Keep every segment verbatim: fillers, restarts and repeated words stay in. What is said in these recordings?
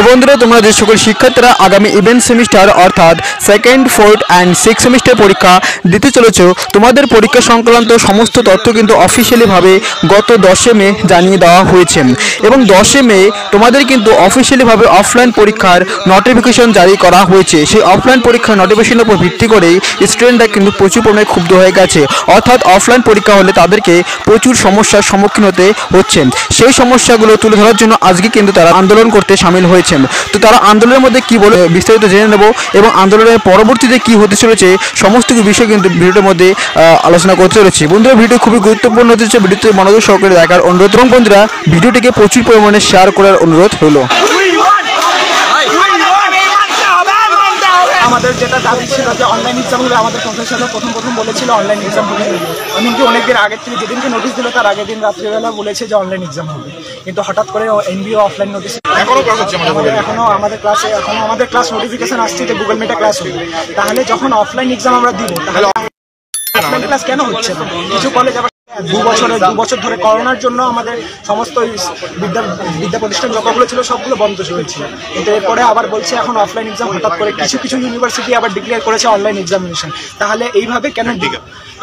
तो बंधुरा तुम्हारा जे सकल शिक्षार्थीरा आगामी इवेंट सेमिस्टार अर्थात second fourth and six semester परीक्षा दीते चलेछो तुम्हारे परीक्षा संक्रांत समस्त तथ्य किन्तु अफिसियलि भावे गत दस मे जानिये देवा हयेछे एबं दस मे तुम्हारे किन्तु अफिसियलि भावे अफलाइन परीक्षार नोटिफिकेशन जारी करा हयेछे। सेई अफलाइन परीक्षार नोटिफिकेशनेर उपर भित्ति करे स्टूडेंटरा किन्तु प्रचुर परिमाणे क्षुब्ध हये गेछे अर्थात अफलाइन परीक्षा होले तादेरके प्रचुर समस्यार सम्मुखीन होते हच्छे। सेई समस्यागुलो तुले धरार जोन्नो आजके किन्तु तारा आंदोलन करते सामिल हयेछे। तो तारा आंदोलनेर मध्ये कि बोले विस्तारित जेने नेब एबं आंदोलनेर परवर्तीते कि होते चलेछे समस्त विषय किन्तु भिडियोर मध्ये आलोचना करते चलेछि। बंधुरा भिडियो खूबई गुरुत्वपूर्ण होते चलेछे, भिडियोते मनोयोग सहकारे देखार अनुरोध रखो। बंधुरा भिडियोटिके प्रचुर परिमाणे शेयर करार अनुरोध हलो। আমাদের যেটা দাবি ছিল যে অনলাইন এক্সামগুলো আমাদের কনফারেন্সে প্রথম প্রথম বলেছিল অনলাইন এক্সাম হবে, এমনকি অনেকদিন আগে থেকে যেদিনকে নোটিশ দিল তার আগের দিন রাত্রিবেলা বলেছে যে অনলাইন এক্সাম হবে, কিন্তু হঠাৎ করে এনবিও অফলাইন নোটিশ এখনো ক্লাস হচ্ছে আমাদের, এখনো আমাদের ক্লাসে এখনো আমাদের ক্লাস নোটিফিকেশন আসছে যে গুগল মিটে ক্লাস হবে। তাহলে যখন অফলাইন এক্সাম আমরা দিব তাহলে অনলাইন ক্লাস কেন হচ্ছে? কিছু কলেজ দু বছরে দু বছর ধরে করোনার জন্য আমাদের সমস্ত বিদ্যা বিদ্যা প্রতিষ্ঠান যতগুলো ছিল সবগুলো বন্ধ হয়েছিল, কিন্তু এরপরে আবার বলছে এখন অফলাইন এক্সাম। হঠাৎ করে কিছু কিছু ইউনিভার্সিটি আবার ডিক্লেয়ার করেছে অনলাইন এক্সামিনেশন। তাহলে এইভাবে কেন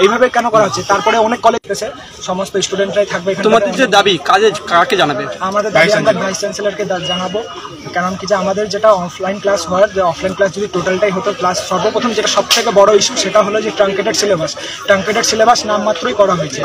এইভাবে কেন করা হচ্ছে? তারপরে অনেক কলেজ আছে সমস্ত স্টুডেন্টরাই থাকবে। তোমাদের যে দাবি কাজে কাকে জানাবে? আমাদের দাবি আমরা ভাইস চ্যান্সেলরকে জানাবো, কারণ কি যে আমাদের যেটা অফলাইন ক্লাস হয়, যে অফলাইন ক্লাস যদি টোটালটাই হতো ক্লাস। সর্বপ্রথম যেটা সবথেকে বড় ইস্যু সেটা হলো যে ট্রাঙ্কেটেড সিলেবাস ট্রাঙ্কেটেড সিলেবাস নামমাত্রই করা হয়েছে।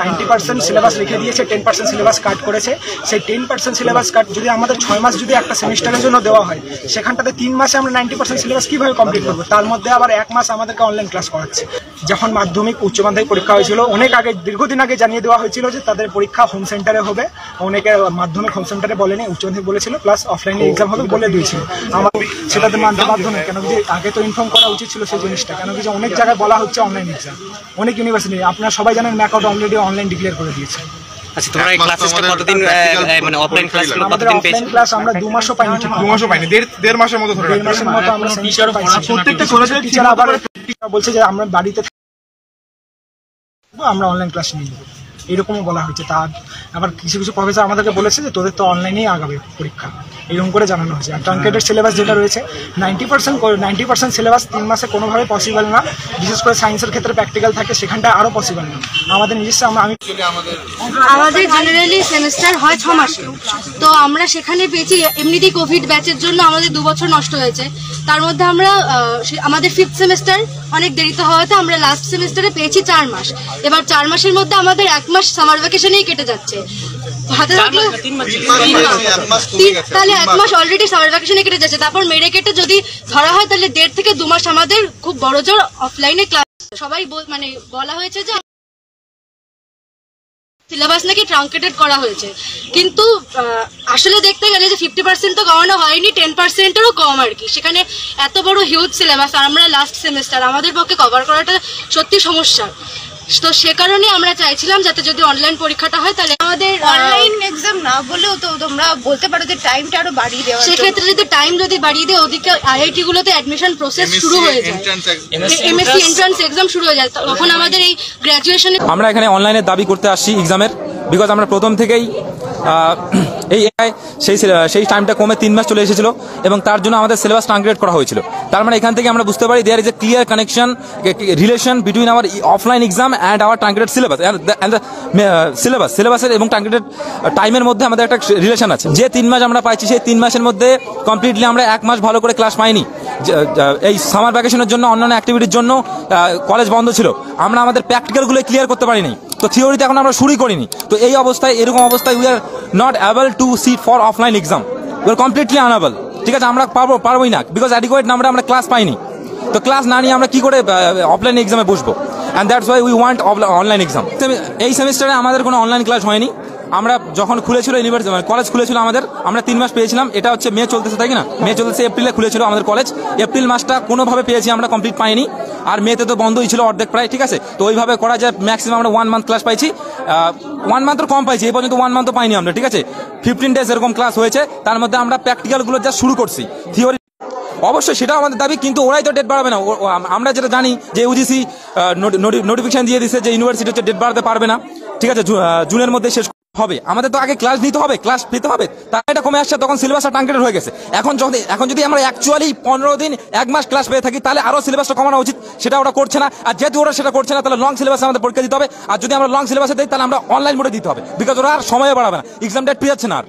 নাইনটি পার্সেন্ট সিলেবাস লিখে দিয়েছে, টেন পার্সেন্ট সিলেবাস কাট করেছে। সেই টেন পার্সেন্ট সিলেবাস কাট যদি আমাদের ছয় মাস যদি একটা সেমিস্টারের জন্য দেওয়া হয়, সেখানটাতে তিন মাসে আমরা নাইনটি পার্সেন্ট সিলেবাস কীভাবে কমপ্লিট করবো? তার মধ্যে আবার এক মাস আমাদেরকে অনলাইন ক্লাস করাচ্ছে। যখন মাধ্যমিক উচ্চ মাধ্যমিক পরীক্ষা হয়েছিল অনেক আগে, দীর্ঘদিন আগে জানিয়ে দেওয়া হয়েছিল যে তাদের পরীক্ষা হোম সেন্টারে হবে। অনেকে মাধ্যমিক হোম সেন্টারে বলেনি, উচ্চ মাধ্যমিক বলেছিল, প্লাস অফলাইনে এক্সাম হবে বলে দিয়েছিল। আমার সেটাতে মাধ্যমিক কেন যে আগে তো ইনফর্ম করা উচিত ছিল সেই জিনিসটা, কেন যে অনেক জায়গায় বলা হচ্ছে অনলাইন এক্সাম। অনেক ইউনিভার্সিটি আপনারা সবাই জানেন ম্যাকআউট অলরেডি অনলাইন ডিক্লেয়ার করে দিয়েছে। আচ্ছা, তোমরা এই ক্লাসটা কতদিন মানে অফলাইন ক্লাস কতদিন পেয়েছো? অফলাইন ক্লাস আমরা দুই মাসও পাইনি, দুই মাসও পাইনি, দেড় মাসের মতো ধরে রাখছি। আমরা টিচার প্রত্যেকটা কলেজের টিচার আবার বলছে যে আমরা বাড়িতে থাকবো, আমরা অনলাইন ক্লাস নিয়ে নেব, এরকমও বলা হয়েছে। তার আবার কিছু কিছু প্রফেসর আমাদেরকে বলেছে যে তোদের তো অনলাইনেই আগাবে পরীক্ষা, এরকম করে জানানো হয়েছে। আর ট্রাঙ্কেটেড সিলেবাস যেটা রয়েছে ninety percent ninety percent syllabus তিন মাসে কোনোভাবে পসিবল না, বিশেষ করে সায়েন্সের ক্ষেত্রে প্র্যাকটিক্যাল থাকে সেখানটা আরও পসিবল না। আমাদের নিজস্ব আমি আমাদের জেনারেলি সেমিস্টার হয় ছ মাসে, তো আমরা সেখানে পেয়েছি। এমনিতেই কোভিড ব্যাচের জন্য আমাদের দু বছর নষ্ট হয়েছে, তার মধ্যে আমরা আমাদের ফিফথ সেমিস্টার অনেক দেরিতে হওয়াতে আমরা লাস্ট সেমিস্টারে পেয়েছি চার মাস। এবার চার মাসের মধ্যে আমাদের এক মাস সামার ভ্যাকেশনেই কেটে যাচ্ছে। তাহলে এক মাস অলরেডি সামার ভ্যাকেশনে কেটে যাচ্ছে, তারপর মেরে কেটে যদি ধরা হয় তাহলে দেড় থেকে দু মাস আমাদের খুব বড় জোর অফলাইনে ক্লাস। সবাই মানে বলা হয়েছে যে সিলেবাস নাকি ট্রাঙ্কেটেড করা হয়েছে, কিন্তু আসলে দেখতে গেলে যে ফিফটি পার্সেন্ট তো কমানো হয়নি, টেন পার্সেন্টেরও কম আর কি। সেখানে এত বড় হিউজ সিলেবাস, আর আমরা লাস্ট সেমিস্টার, আমাদের পক্ষে কভার করাটা সত্যি সমস্যা। তো সে কারণে আমরা চাইছিলাম যাতে যদি অনলাইন পরীক্ষাটা হয় তাহলে আমাদের অনলাইন এক্সাম না বলেও তো তোমরা বলতে পারো যে টাইমটা আরো বাড়িয়ে দেওয়া। সেক্ষেত্রে যদি টাইম যদি বাড়িয়ে দেয়, ওদিকে আইআইটি গুলোতে অ্যাডমিশন প্রসেস শুরু হয়ে যায়, এমএসসি এন্ট্রান্স এক্সাম শুরু হয়ে যায়, তখন আমাদের এই গ্র্যাজুয়েশনে আমরা এখানে অনলাইনে দাবি করতে আসি এক্সামের। বিকজ আমরা প্রথম থেকেই এই সেই সেই টাইমটা কমে তিন মাস চলে এসেছিল এবং তার জন্য আমাদের সিলেবাস ট্রাঙ্কেট করা হয়েছিল। তার মানে এখান থেকে আমরা বুঝতে পারি there is a clear connection relation between our offline exam and our truncated syllabus and syllabus সিলেবাসের এবং ট্রাঙ্কেটেড টাইমের মধ্যে আমাদের একটা রিলেশন আছে। যে তিন মাস আমরা পাইছি সেই তিন মাসের মধ্যে কমপ্লিটলি আমরা এক মাস ভালো করে ক্লাস পাইনি। এই সামার ভ্যাকেশনের জন্য অন্যান্য অ্যাক্টিভিটির জন্য কলেজ বন্ধ ছিল, আমরা আমাদের প্র্যাকটিক্যালগুলো ক্লিয়ার করতে পারিনি, তো থিওরিতে এখন আমরা শুরুই করিনি। তো এই অবস্থায় এরকম অবস্থায় we are not able to sit for offline exam, we are completely unable. ঠিক আছে, আমরা পাবো পারবোই না, বিকজ অ্যাডিকুয়েট নাম্বারে আমরা ক্লাস পাইনি, তো ক্লাস না নিয়ে আমরা কী করে অফলাইন এক্সামে বসবো? And that's why we want online exam. এই সেমিস্টারে আমাদের কোনো অনলাইন ক্লাস হয়নি। আমরা যখন খুলেছিল ইউনিভার্সিটি মানে কলেজ খুলেছিল আমাদের, আমরা তিন মাস পেয়েছিলাম, এটা হচ্ছে মে চলতেছে তাই না, মে চলতেছে এপ্রিলে খুলেছিল আমাদের কলেজ, এপ্রিল মাসটা কোনোভাবে পেয়েছি আমরা, কমপ্লিট পাইনি। আর মেতে তো বন্ধই ছিল অর্ধেক প্রায়, ঠিক আছে। তো ওইভাবে করা যায়, ম্যাক্সিমাম আমরা ওয়ান মান্থ ক্লাস পাইছি, ওয়ান মান্থও কম পাইছি, এই পর্যন্ত ওয়ান মান্থও পাইনি আমরা, ঠিক আছে। ফিফটিন ডেজ এরকম ক্লাস হয়েছে, তার মধ্যে আমরা প্র্যাকটিক্যালগুলো যা শুরু করছি। থিওরি অবশ্যই সেটাও আমাদের দাবি, কিন্তু ওরাই তো ডেট বাড়াবে না। আমরা যেটা জানি যে ইউজিসি নোটিফিকেশন দিয়ে দিচ্ছে যে ইউনিভার্সিটি হচ্ছে ডেট বাড়াতে পারবে না, ঠিক আছে, জুনের মধ্যে শেষ হবে আমাদের তো আগে ক্লাস নিতে হবে, ক্লাস নিতে হবে, তাই এটা কমে আসছে, তখন সিলেবাসটা ট্রাঙ্কেটেড হয়ে গেছে। এখন যদি এখন যদি আমরা অ্যাকচুয়ালি পনেরো দিন এক মাস ক্লাস পেয়ে থাকি তাহলে আরও সিলেবাসটা কমানো উচিত, সেটা ওরা করছে না। আর যেহেতু ওরা সেটা করছে না তাহলে লং সিলেবাসে আমাদের পরীক্ষা দিতে হবে, আর যদি আমরা লং সিলেবাসে দিই তাহলে আমরা অনলাইন মোডে দিতে হবে, বিকজ ওরা আর সময় বাড়াবে না, এক্সাম ডেট পেয়েছে না আর।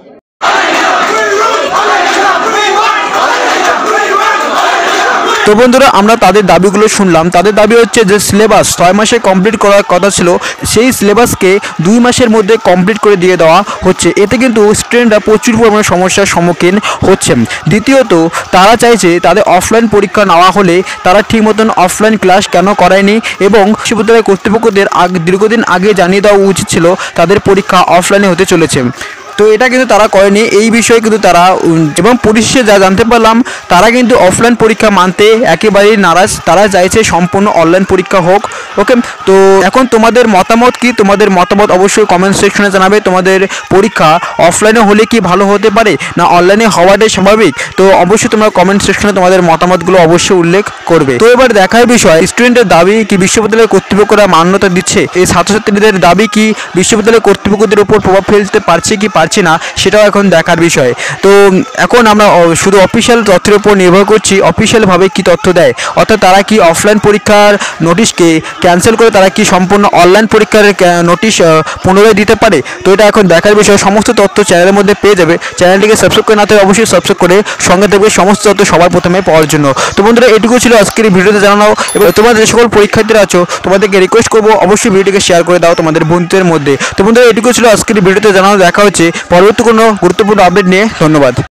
তো বন্ধুরা আমরা তাদের দাবিগুলো শুনলাম। তাদের দাবি হচ্ছে যে সিলেবাস ছয় মাসে কমপ্লিট করার কথা ছিল সেই সিলেবাসকে দুই মাসের মধ্যে কমপ্লিট করে দিয়ে দেওয়া হচ্ছে, এতে কিন্তু স্টুডেন্টরা প্রচুর পরিমাণে সমস্যার সম্মুখীন হচ্ছেন। দ্বিতীয়ত তারা চাইছে তাদের অফলাইন পরীক্ষা নেওয়া হলে তারা ঠিক মতন অফলাইন ক্লাস কেন করায়নি এবং বিশ্ববিদ্যালয় কর্তৃপক্ষদের আগে দীর্ঘদিন আগে জানিয়ে দেওয়া উচিত ছিল তাদের পরীক্ষা অফলাইনে হতে চলেছে, তো এটা কিন্তু তারা করেনি। এই বিষয়ে কিন্তু তারা এবং পরিশেষে যা জানতে পারলাম তারা কিন্তু অফলাইন পরীক্ষা মানতে একেবারেই নারাজ, তারা চাইছে সম্পূর্ণ অনলাইন পরীক্ষা হোক। ওকে, তো এখন তোমাদের মতামত কি? তোমাদের মতামত অবশ্যই কমেন্ট সেকশনে জানাবে। তোমাদের পরীক্ষা অফলাইনে হলে কি ভালো হতে পারে না অনলাইনে হওয়াটাই স্বাভাবিক? তো অবশ্যই তোমরা কমেন্ট সেকশনে তোমাদের মতামতগুলো অবশ্যই উল্লেখ করবে। তো এবার দেখার বিষয় স্টুডেন্টের দাবি কি বিশ্ববিদ্যালয় কর্তৃপক্ষরা মান্যতা দিচ্ছে, এই ছাত্রছাত্রীদের দাবি কি বিশ্ববিদ্যালয় কর্তৃপক্ষদের উপর প্রভাব ফেলতে পারছে কি পারছে না, সেটাও এখন দেখার বিষয়। তো এখন আমরা শুধু অফিসিয়াল তথ্যের উপর নির্ভর করছি, অফিসিয়ালভাবে কি তথ্য দেয়, অর্থাৎ তারা কি অফলাইন পরীক্ষার নোটিশকে ক্যান্সেল করে তারা কি সম্পূর্ণ অনলাইন পরীক্ষার নোটিশ পুনরায় দিতে পারে, তো এটা এখন দেখার বিষয়। সমস্ত তথ্য চ্যানেলের মধ্যে পেয়ে যাবে, চ্যানেলটিকে সাবস্ক্রাইব করে না থাকলে অবশ্যই সাবস্ক্রাইব করে সঙ্গে থাকবে সমস্ত তথ্য সবার প্রথমে পাওয়ার জন্য। তো বন্ধুরা এটুকু ছিল আজকের ভিডিওতে জানাও, এবং তোমাদের সকল পরীক্ষার্থীরা আছো তোমাদেরকে রিকোয়েস্ট করবো অবশ্যই ভিডিওটিকে শেয়ার করে দাও তোমাদের বন্ধুদের মধ্যে। তো বন্ধুরা এটুকু ছিল আজকের ভিডিওতে জানানো, দেখা হচ্ছে পরবর্তী কোনো গুরুত্বপূর্ণ আপডেট নিয়ে। ধন্যবাদ।